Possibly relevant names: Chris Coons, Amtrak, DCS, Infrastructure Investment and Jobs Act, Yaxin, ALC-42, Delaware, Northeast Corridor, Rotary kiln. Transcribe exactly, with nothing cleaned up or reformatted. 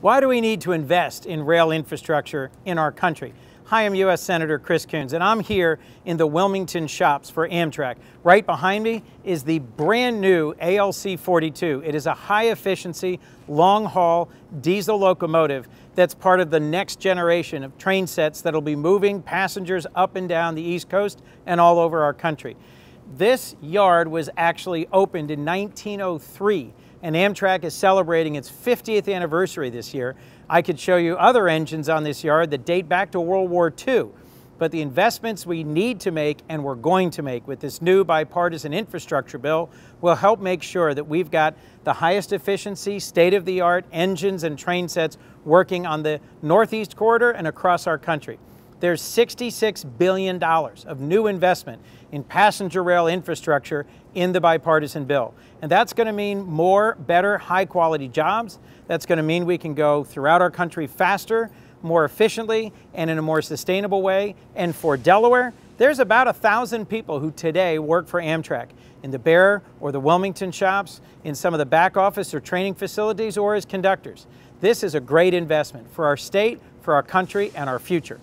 Why do we need to invest in rail infrastructure in our country? Hi, I'm U S Senator Chris Coons, and I'm here in the Wilmington shops for Amtrak. Right behind me is the brand new A L C forty-two. It is a high-efficiency, long-haul diesel locomotive that's part of the next generation of train sets that'll be moving passengers up and down the East Coast and all over our country. This yard was actually opened in nineteen oh three. And Amtrak is celebrating its fiftieth anniversary this year. I could show you other engines on this yard that date back to World War Two, but the investments we need to make and we're going to make with this new bipartisan infrastructure bill will help make sure that we've got the highest efficiency, state-of-the-art engines and train sets working on the Northeast Corridor and across our country. There's sixty-six billion dollars of new investment in passenger rail infrastructure in the bipartisan bill. And that's going to mean more, better, high-quality jobs. That's going to mean we can go throughout our country faster, more efficiently, and in a more sustainable way. And for Delaware, there's about a thousand people who today work for Amtrak in the Bear or the Wilmington shops, in some of the back office or training facilities, or as conductors. This is a great investment for our state, for our country, and our future.